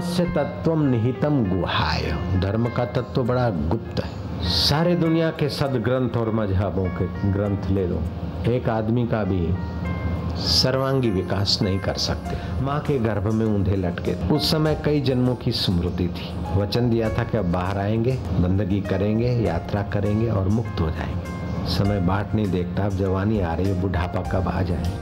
धर्मस्य तत्त्वम निहितम गुहाय। धर्म का तत्व बड़ा गुप्त है। सारे दुनिया के सदग्रंथ और मजहबों के ग्रंथ ले लो, एक आदमी का भी सर्वांगी विकास नहीं कर सकते। माँ के गर्भ में ऊंधे लटके थे। उस समय कई जन्मों की स्मृति थी। वचन दिया था कि अब बाहर आएंगे, बंदगी करेंगे, यात्रा करेंगे और मुक्त हो जाएंगे। समय बाट नहीं देखता। अब जवानी आ रही है, बुढ़ापा कब आ जाए।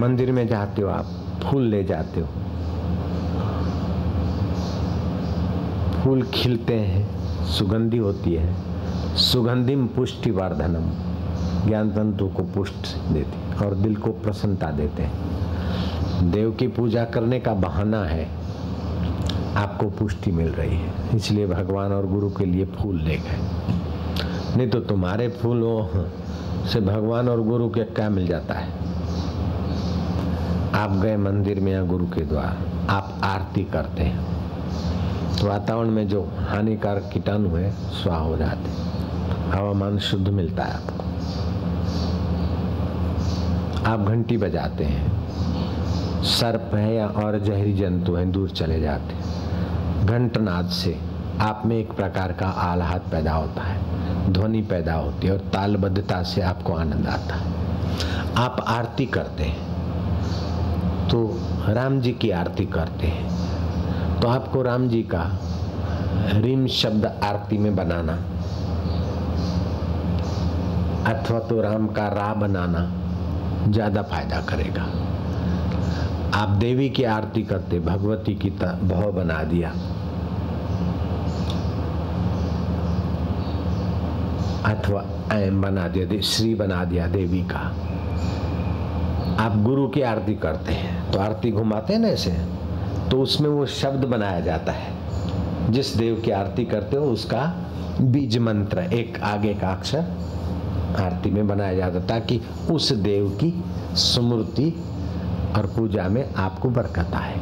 मंदिर में जाते हो आप, फूल ले जाते हो, फूल खिलते हैं, सुगंधी होती है। सुगंधिम पुष्टिवर्धनम, ज्ञान तंतु को पुष्ट देती और दिल को प्रसन्नता देते हैं। देव की पूजा करने का बहाना है, आपको पुष्टि मिल रही है। इसलिए भगवान और गुरु के लिए फूल ले गए, नहीं तो तुम्हारे फूलों से भगवान और गुरु के क्या मिल जाता है। आप गए मंदिर में या गुरु के द्वार, आप आरती करते हैं, वातावरण में जो हानिकारक कीटाणु है स्वाह हो जाते, हवामान शुद्ध मिलता है आपको। आप घंटी बजाते हैं, सर्प है या और जहरी जंतु हैं दूर चले जाते हैं। घंटनाद से आप में एक प्रकार का आह्लाद पैदा होता है, ध्वनि पैदा होती है और तालबद्धता से आपको आनंद आता है। आप आरती करते हैं तो राम जी की आरती करते हैं तो आपको राम जी का रीम शब्द आरती में बनाना अथवा तो राम का रा बनाना ज़्यादा फायदा करेगा। आप देवी की आरती करते, भगवती की भव बना दिया, अथवा ऐम बना दिया, श्री बना दिया देवी का। आप गुरु की आरती करते हैं तो आरती घुमाते हैं ना ऐसे, तो उसमें वो शब्द बनाया जाता है। जिस देव की आरती करते हो उसका बीज मंत्र एक आगे का अक्षर आरती में बनाया जाता है, ताकि उस देव की स्मृति और पूजा में आपको बरकत आए।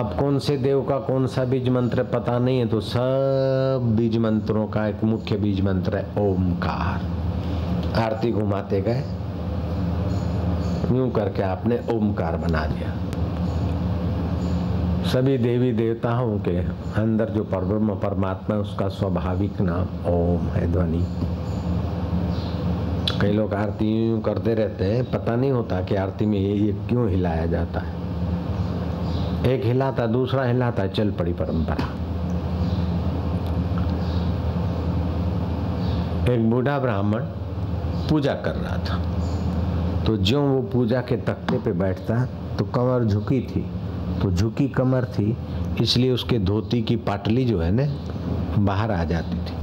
अब कौन से देव का कौन सा बीज मंत्र पता नहीं है, तो सब बीज मंत्रों का एक मुख्य बीज मंत्र है ओमकार। आरती घुमाते गए, यूं करके आपने ओमकार बना दिया। सभी देवी देवताओं के अंदर जो परब्रह्म परमात्मा है उसका स्वाभाविक नाम ओम है, ध्वनि। कई लोग आरती यूं करते रहते हैं, पता नहीं होता कि आरती में ये क्यों हिलाया जाता है। एक हिलाता, दूसरा हिलाता, चल पड़ी परंपरा। एक बूढ़ा ब्राह्मण पूजा कर रहा था, तो जो वो पूजा के तख्ते पे बैठता तो कमर झुकी थी, तो झुकी कमर थी इसलिए उसके धोती की पाटली जो है ना बाहर आ जाती थी।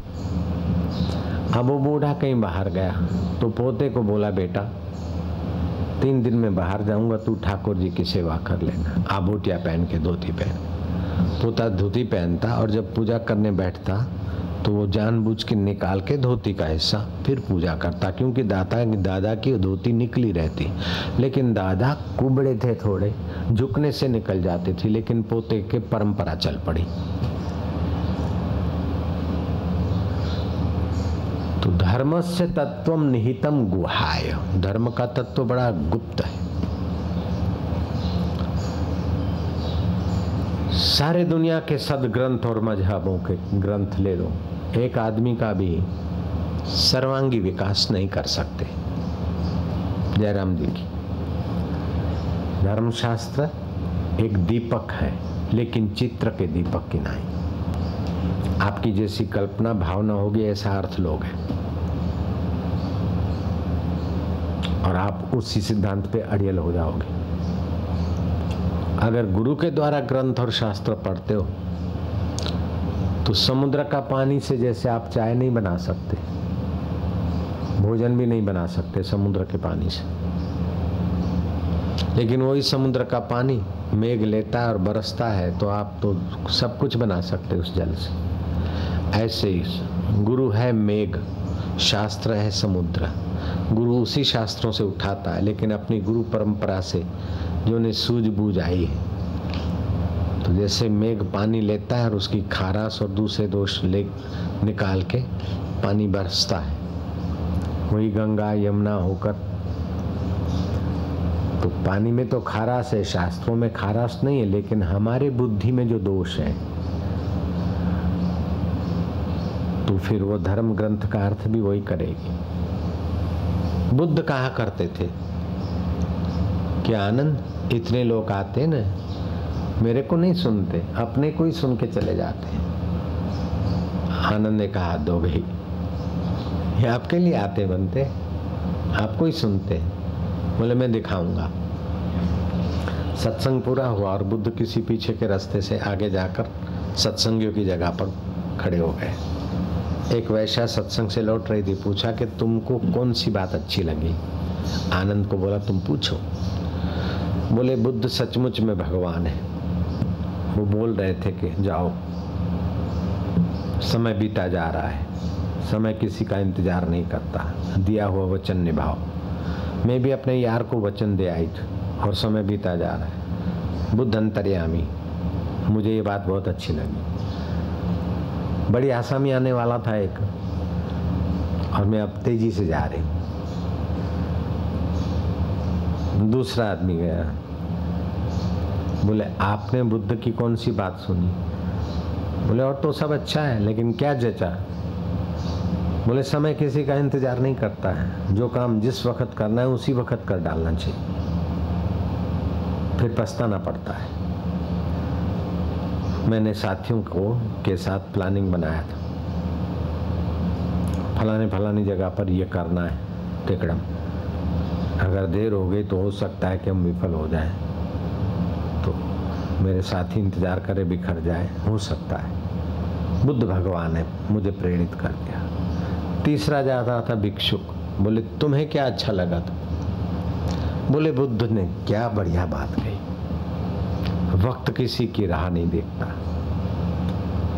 अब वो बूढ़ा कहीं बाहर गया तो पोते को बोला, बेटा 3 दिन में बाहर जाऊंगा, तू ठाकुर जी की सेवा कर लेना। आभूटिया पहन के धोती पहन। पोता धोती पहनता और जब पूजा करने बैठता तो वो जानबूझ के निकाल के धोती का हिस्सा फिर पूजा करता, क्योंकि दादा की धोती निकली रहती। लेकिन दादा कुबड़े थे, थोड़े झुकने से निकल जाती थी, लेकिन पोते के परंपरा चल पड़ी। तो धर्मस्य तत्त्वम निहितम गुहाय। धर्म का तत्व बड़ा गुप्त है। सारे दुनिया के सदग्रंथ और मजहबों के ग्रंथ ले लो, एक आदमी का भी सर्वांगी विकास नहीं कर सकते। जयराम जी की धर्मशास्त्र एक दीपक है, लेकिन चित्र के दीपक की नहीं। आपकी जैसी कल्पना भावना होगी ऐसा अर्थ लोग हैं और आप उसी सिद्धांत पे अड़ियल हो जाओगे। अगर गुरु के द्वारा ग्रंथ और शास्त्र पढ़ते हो तो समुद्र का पानी से जैसे आप चाय नहीं बना सकते, भोजन भी नहीं बना सकते समुद्र के पानी से, लेकिन वही समुद्र का पानी मेघ लेता है और बरसता है तो आप तो सब कुछ बना सकते उस जल से। ऐसे ही गुरु है मेघ, शास्त्र है समुद्र। गुरु उसी शास्त्रों से उठाता है, लेकिन अपनी गुरु परंपरा से जो ने सूझबूझ आई है, तो जैसे मेघ पानी लेता है और उसकी खारास और दूसरे दोष ले निकाल के पानी बरसता है, वही गंगा यमुना होकर तो पानी में तो खाराश है, शास्त्रों में खाराश नहीं है, लेकिन हमारे बुद्धि में जो दोष है तो फिर वो धर्म ग्रंथ का अर्थ भी वही करेगी। बुद्ध कहा करते थे कि आनंद, इतने लोग आते हैं ना, मेरे को नहीं सुनते, अपने को ही सुन के चले जाते हैं। आनंद ने कहा दो भाई, ये आपके लिए आते बनते, आपको ही सुनते। बोले मैं दिखाऊंगा। सत्संग पूरा हुआ और बुद्ध किसी पीछे के रास्ते से आगे जाकर सत्संगियों की जगह पर खड़े हो गए। एक वैश्या सत्संग से लौट रही थी, पूछा कि तुमको कौन सी बात अच्छी लगी। आनंद को बोला तुम पूछो। बोले बुद्ध सचमुच में भगवान है। वो बोल रहे थे कि जाओ, समय बीता जा रहा है, समय किसी का इंतजार नहीं करता, दिया हुआ वचन निभाओ। मैं भी अपने यार को वचन दे आई थी और समय बीता जा रहा है। बुद्ध अंतर्यामी, मुझे ये बात बहुत अच्छी लगी। बड़ी आशा में आने वाला था एक, और मैं अब तेजी से जा रही हूँ। दूसरा आदमी गया, बोले आपने बुद्ध की कौन सी बात सुनी। बोले और तो सब अच्छा है, लेकिन क्या जचा। बोले समय किसी का इंतजार नहीं करता है, जो काम जिस वक्त करना है उसी वक्त कर डालना चाहिए, फिर पछताना पड़ता है। मैंने साथियों को के साथ प्लानिंग बनाया था, फलाने जगह पर यह करना है टिकड़म, अगर देर हो गई तो हो सकता है कि हम विफल हो जाएं, तो मेरे साथी इंतजार करे बिखर जाए, हो सकता है। बुद्ध भगवान है, मुझे प्रेरित कर दिया। तीसरा जाता था भिक्षुक। बोले तुम्हें क्या अच्छा लगा था। बोले बुद्ध ने क्या बढ़िया बात कही, वक्त किसी की राह नहीं देखता,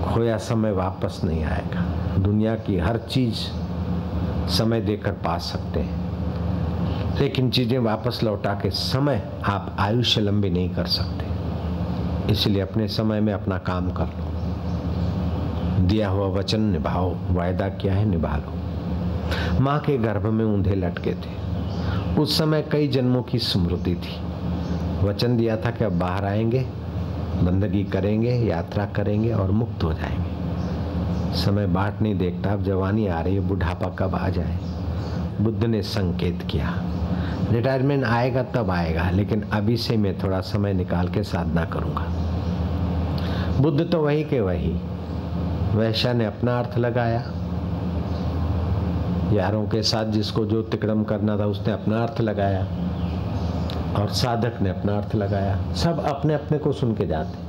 खोया समय वापस नहीं आएगा। दुनिया की हर चीज समय देकर पा सकते हैं, लेकिन चीज़ें वापस लौटा के समय आप आयुष्य लंबी नहीं कर सकते। इसलिए अपने समय में अपना काम कर लो, दिया हुआ वचन निभाओ, वायदा किया है निभा लो। माँ के गर्भ में ऊंधे लटके थे, उस समय कई जन्मों की स्मृति थी। वचन दिया था कि अब बाहर आएंगे, बंदगी करेंगे, यात्रा करेंगे और मुक्त हो जाएंगे। समय बाट नहीं देखता, अब जवानी आ रही है, बुढ़ापा कब आ जाए। बुद्ध ने संकेत किया, रिटायरमेंट आएगा तब आएगा, लेकिन अभी से मैं थोड़ा समय निकाल के साधना करूँगा। बुद्ध तो वही के वही। वैश्या ने अपना अर्थ लगाया, यारों के साथ जिसको जो तिकड़म करना था उसने अपना अर्थ लगाया, और साधक ने अपना अर्थ लगाया। सब अपने अपने को सुन के जाते।